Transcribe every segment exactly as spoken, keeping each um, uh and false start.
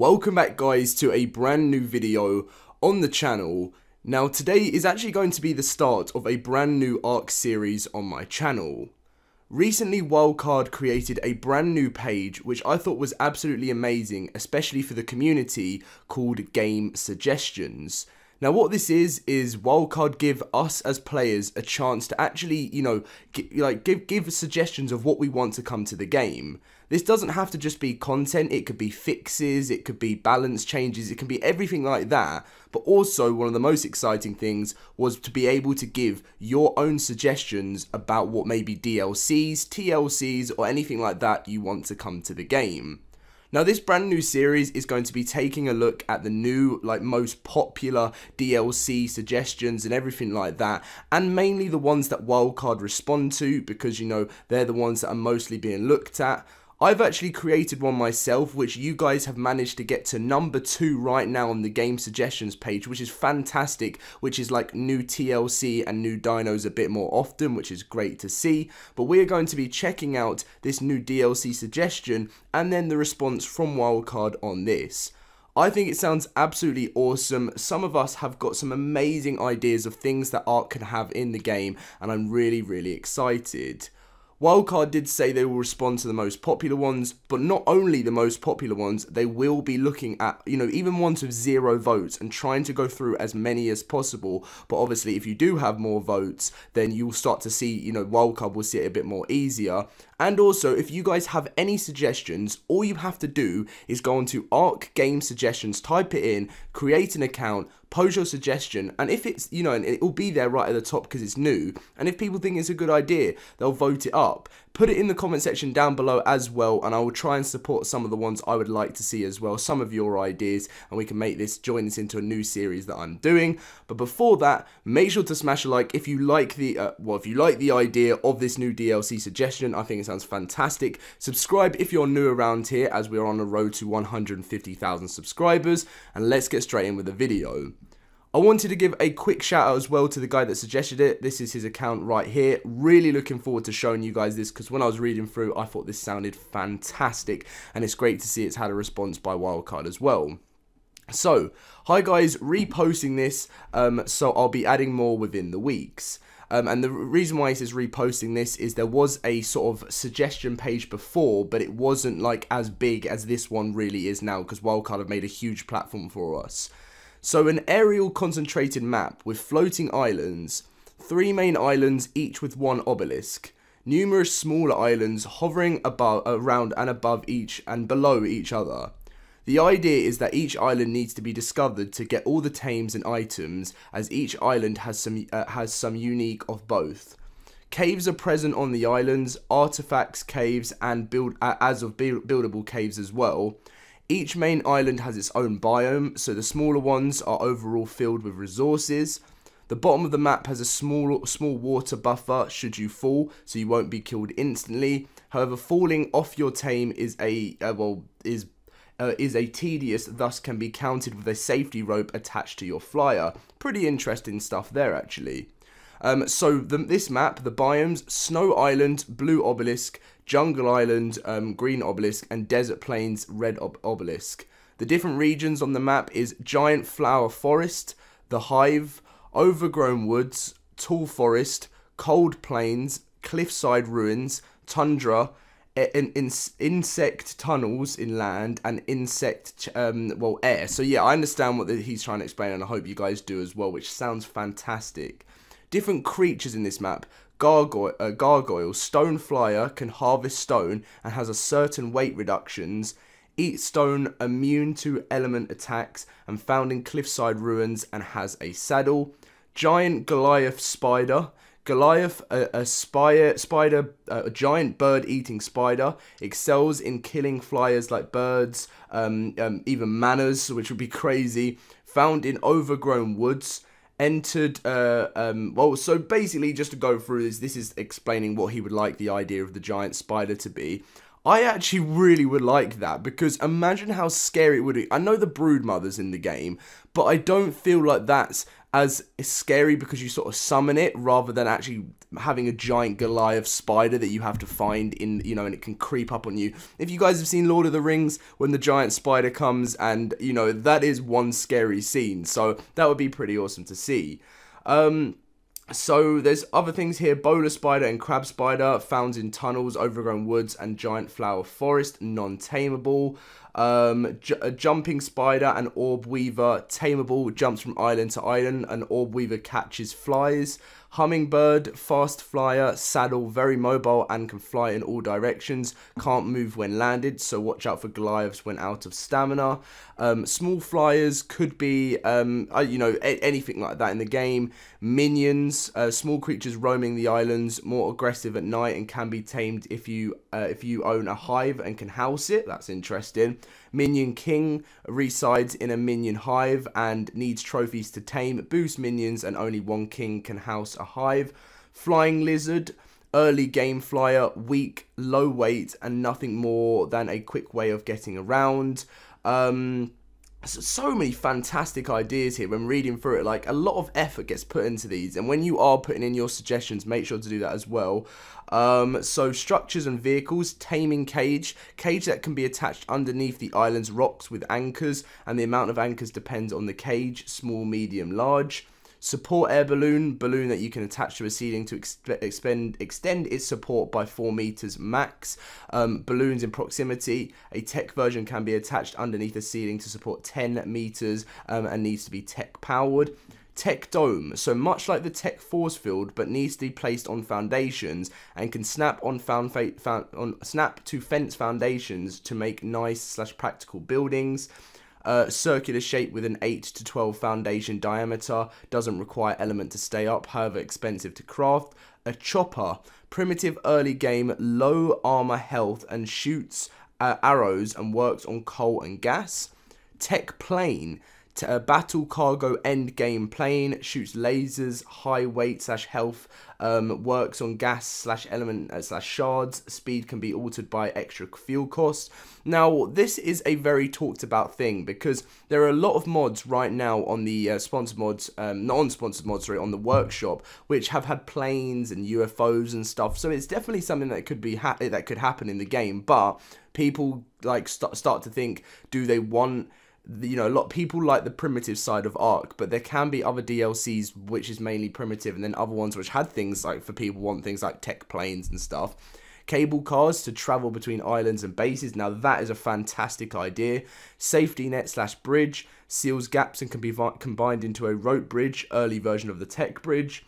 Welcome back guys to a brand new video on the channel. Now today is actually going to be the start of a brand new ARK series on my channel. Recently Wildcard created a brand new page which I thought was absolutely amazing, especially for the community, called Game Suggestions. Now what this is, is Wildcard give us as players a chance to actually, you know, like give give suggestions of what we want to come to the game. This doesn't have to just be content, it could be fixes, it could be balance changes, it can be everything like that. But also, one of the most exciting things was to be able to give your own suggestions about what maybe D L Cs, T L Cs, or anything like that you want to come to the game. Now this brand new series is going to be taking a look at the new, like, most popular D L C suggestions and everything like that, and mainly the ones that Wildcard respond to, because, you know, they're the ones that are mostly being looked at. I've actually created one myself, which you guys have managed to get to number two right now on the game suggestions page, which is fantastic, which is like new T L C and new dinos a bit more often, which is great to see. But we are going to be checking out this new D L C suggestion and then the response from Wildcard on this. I think it sounds absolutely awesome. Some of us have got some amazing ideas of things that ARK can have in the game, and I'm really, really excited. Wildcard did say they will respond to the most popular ones, but not only the most popular ones, they will be looking at, you know, even ones with zero votes and trying to go through as many as possible. But obviously, if you do have more votes, then you'll start to see, you know, Wildcard will see it a bit more easier. And also, if you guys have any suggestions, all you have to do is go onto ARK Game Suggestions, type it in, create an account, post your suggestion, and if it's, you know, and it will be there right at the top because it's new, and if people think it's a good idea, they'll vote it up. Put it in the comment section down below as well, and I will try and support some of the ones I would like to see as well, some of your ideas, and we can make this, join this into a new series that I'm doing. But before that, make sure to smash a like if you like the, uh, well, if you like the idea of this new D L C suggestion. I think it sounds fantastic. Subscribe if you're new around here, as we're on the road to one hundred fifty thousand subscribers, and let's get straight in with the video. I wanted to give a quick shout out as well to the guy that suggested it. This is his account right here. Really looking forward to showing you guys this, because when I was reading through, I thought this sounded fantastic, and it's great to see it's had a response by Wildcard as well. So, hi guys, reposting this, um, so I'll be adding more within the weeks. Um, and the reason why this is reposting this is there was a sort of suggestion page before, but it wasn't like as big as this one really is now, because Wildcard have made a huge platform for us. So an aerial concentrated map with floating islands, three main islands each with one obelisk, numerous smaller islands hovering above, around and above each and below each other. The idea is that each island needs to be discovered to get all the tames and items, as each island has some, uh, has some unique of both. Caves are present on the islands, artifacts, caves and build, uh, as of build, buildable caves as well. Each main island has its own biome, so the smaller ones are overall filled with resources. The bottom of the map has a small, small water buffer should you fall, so you won't be killed instantly. However, falling off your tame is a uh, well is uh, is a tedious, thus can be countered with a safety rope attached to your flyer. Pretty interesting stuff there, actually. Um, so the, this map, the biomes, Snow Island, Blue Obelisk, Jungle Island, um, Green Obelisk, and Desert Plains, Red ob Obelisk. The different regions on the map is Giant Flower Forest, The Hive, Overgrown Woods, Tall Forest, Cold Plains, Cliffside Ruins, Tundra, In, in, insect tunnels in land, and insect um, well air. So yeah, I understand what the, he's trying to explain, and I hope you guys do as well, which sounds fantastic. Different creatures in this map. Gargoyle, uh, gargoyle, stone flyer, can harvest stone and has a certain weight reductions. Eat stone, immune to element attacks, and found in cliffside ruins and has a saddle. Giant Goliath spider. Goliath, a, a spire, spider, a giant bird-eating spider, excels in killing flyers like birds, um, um, even manners, which would be crazy. Found in overgrown woods. Entered, uh, um, well, so basically, just to go through this, this is explaining what he would like the idea of the giant spider to be. I actually really would like that, because imagine how scary it would be. I know the brood mother's in the game, but I don't feel like that's as scary because you sort of summon it rather than actually having a giant Goliath spider that you have to find in, you know, and it can creep up on you. If you guys have seen Lord of the Rings, when the giant spider comes and, you know, that is one scary scene. So that would be pretty awesome to see. Um... So there's other things here, Bolas spider and crab spider, found in tunnels, overgrown woods, and giant flower forest, non-tameable. Um, j a jumping spider and orb weaver, tameable, jumps from island to island, and orb weaver catches flies. Hummingbird, fast flyer, saddle, very mobile, and can fly in all directions, can't move when landed, so watch out for Goliaths when out of stamina. Um, small flyers could be, um, uh, you know, a anything like that in the game. Minions, uh, small creatures roaming the islands, more aggressive at night, and can be tamed if you, uh, if you own a hive and can house it. That's interesting. Minion King resides in a minion hive and needs trophies to tame, boost minions, and only one king can house a hive. Flying Lizard, early game flyer, weak, low weight, and nothing more than a quick way of getting around. Um... So many fantastic ideas here when reading through it. Like, a lot of effort gets put into these, and when you are putting in your suggestions, make sure to do that as well. Um, so structures and vehicles, taming cage, cage that can be attached underneath the island's rocks with anchors, and the amount of anchors depends on the cage, small, medium, large. Support air balloon, balloon that you can attach to a ceiling to ex expend, extend its support by four meters max. Um, balloons in proximity, a tech version can be attached underneath a ceiling to support ten meters um, and needs to be tech powered. Tech dome, so much like the tech force field, but needs to be placed on foundations and can snap on found fa found on snap to fence foundations to make nice slash practical buildings. Uh, circular shape with an eight to twelve foundation diameter, doesn't require element to stay up, however expensive to craft. A chopper, primitive early game, low armor health, and shoots uh, arrows and works on coal and gas. Tech plane, t uh, battle cargo end game plane, shoots lasers, high weight slash health, um, works on gas slash element uh, slash shards, speed can be altered by extra fuel costs. Now, this is a very talked about thing because there are a lot of mods right now on the uh, sponsored mods, um, non-sponsored mods, sorry, on the workshop, which have had planes and U F Os and stuff. So it's definitely something that could be ha that could happen in the game, but people like st start to think, do they want? You know, a lot of people like the primitive side of ARK, but there can be other D L Cs which is mainly primitive, and then other ones which had things like, for people want things like tech planes and stuff. Cable cars to travel between islands and bases. Now that is a fantastic idea. Safety net slash bridge, seals gaps and can be combined into a rope bridge, early version of the tech bridge.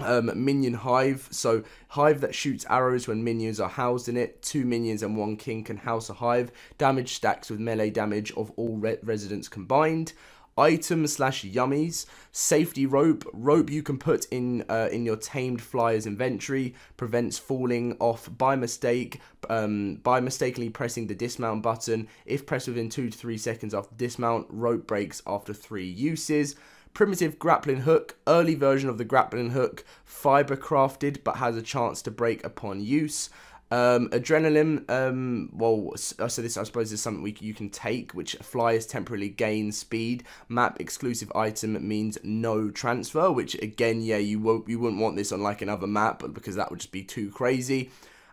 Um, minion hive, so hive that shoots arrows when minions are housed in it. Two minions and one king can house a hive. Damage stacks with melee damage of all re residents combined. Item slash yummies, safety rope, rope you can put in uh, in your tamed flyer's inventory, prevents falling off by mistake, um, by mistakenly pressing the dismount button. If pressed within two to three seconds after dismount, rope breaks after three uses. Primitive grappling hook, early version of the grappling hook, fiber crafted but has a chance to break upon use. Um, adrenaline, um, well, so this I suppose is something we, you can take, which flyers temporarily gain speed. Map exclusive item means no transfer, which again, yeah, you won't, you wouldn't want this on like another map because that would just be too crazy.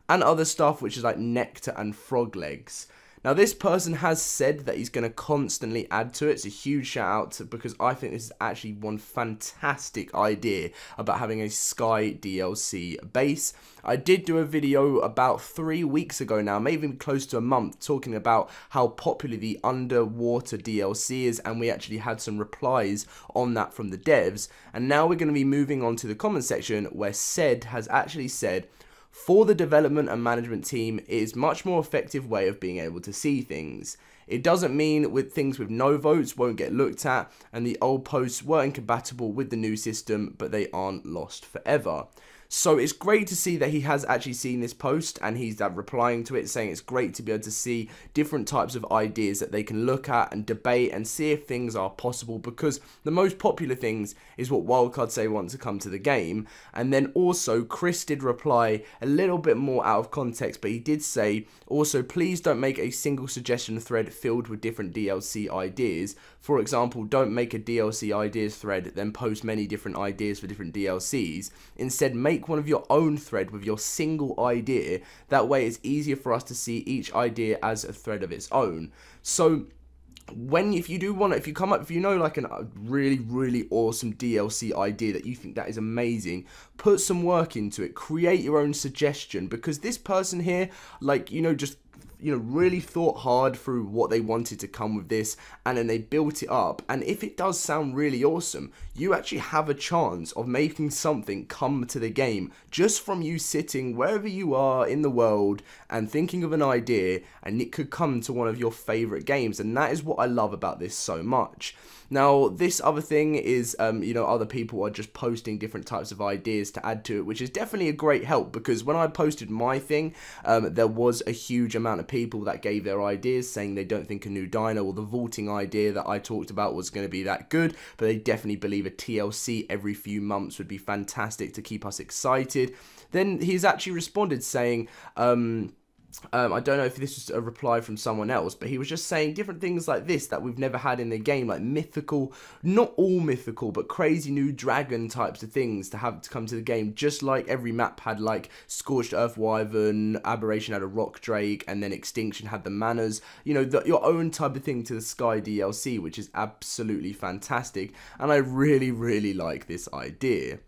And other stuff which is like nectar and frog legs. Now, this person has said that he's going to constantly add to it. It's a huge shout out to, because I think this is actually one fantastic idea about having a Sky D L C base. I did do a video about three weeks ago now, maybe close to a month, talking about how popular the underwater D L C is, and we actually had some replies on that from the devs. And now we're going to be moving on to the comment section where Sed has actually said, "For the development and management team, it is much more effective way of being able to see things. It doesn't mean with things with no votes won't get looked at, and the old posts were incompatible with the new system, but they aren't lost forever." So it's great to see that he has actually seen this post and he's uh, replying to it, saying it's great to be able to see different types of ideas that they can look at and debate and see if things are possible, because the most popular things is what Wildcard say want to come to the game. And then also Chris did reply a little bit more out of context, but he did say also please don't make a single suggestion thread filled with different D L C ideas. For example, don't make a D L C ideas thread then post many different ideas for different D L Cs. Instead, make one of your own thread with your single idea. That way it's easier for us to see each idea as a thread of its own. So when, if you do want to, if you come up, if you know like an, a really, really awesome D L C idea that you think that is amazing, put some work into it, create your own suggestion, because this person here, like, you know, just, you know, really thought hard through what they wanted to come with this, and then they built it up. And if it does sound really awesome, you actually have a chance of making something come to the game just from you sitting wherever you are in the world and thinking of an idea, and it could come to one of your favorite games. And that is what I love about this so much. Now, this other thing is, um, you know, other people are just posting different types of ideas to add to it, which is definitely a great help, because when I posted my thing, um, there was a huge amount of people that gave their ideas, saying they don't think a new dino or the vaulting idea that I talked about was going to be that good, but they definitely believe a T L C every few months would be fantastic to keep us excited. Then he's actually responded saying, um... Um, I don't know if this was a reply from someone else, but he was just saying different things like this that we've never had in the game, like mythical, not all mythical, but crazy new dragon types of things to have to come to the game, just like every map had, like Scorched Earth Wyvern, Aberration had a Rock Drake, and then Extinction had the Manners, you know, the, your own type of thing to the Sky D L C, which is absolutely fantastic, and I really, really like this idea.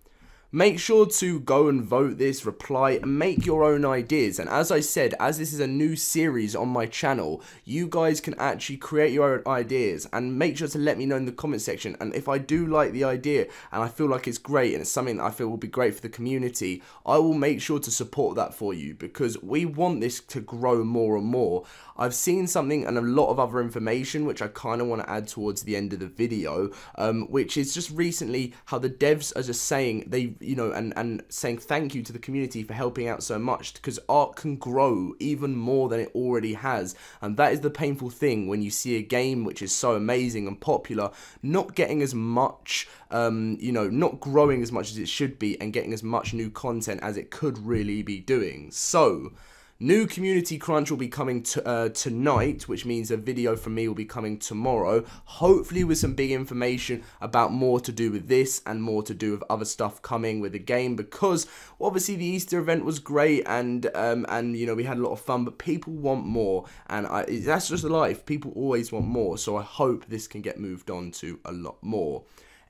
Make sure to go and vote this, reply, and make your own ideas. And as I said, as this is a new series on my channel, you guys can actually create your own ideas, and make sure to let me know in the comment section. And if I do like the idea and I feel like it's great and it's something that I feel will be great for the community, I will make sure to support that for you, because we want this to grow more and more. I've seen something and a lot of other information which I kind of want to add towards the end of the video, um, which is just recently how the devs are just saying they, you know, and, and saying thank you to the community for helping out so much, because ARK can grow even more than it already has. And that is the painful thing when you see a game which is so amazing and popular not getting as much, um, you know, not growing as much as it should be and getting as much new content as it could really be doing. So new community crunch will be coming to, uh, tonight, which means a video from me will be coming tomorrow, hopefully with some big information about more to do with this and more to do with other stuff coming with the game, because obviously the Easter event was great and, um, and you know, we had a lot of fun, but people want more, and I, that's just life. People always want more, so I hope this can get moved on to a lot more.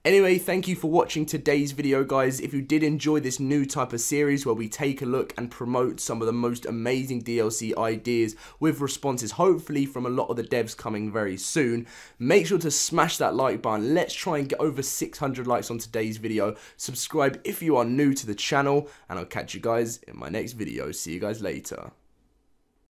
Anyway, thank you for watching today's video, guys. If you did enjoy this new type of series where we take a look and promote some of the most amazing D L C ideas with responses, hopefully from a lot of the devs coming very soon, make sure to smash that like button. Let's try and get over six hundred likes on today's video. Subscribe if you are new to the channel, and I'll catch you guys in my next video. See you guys later.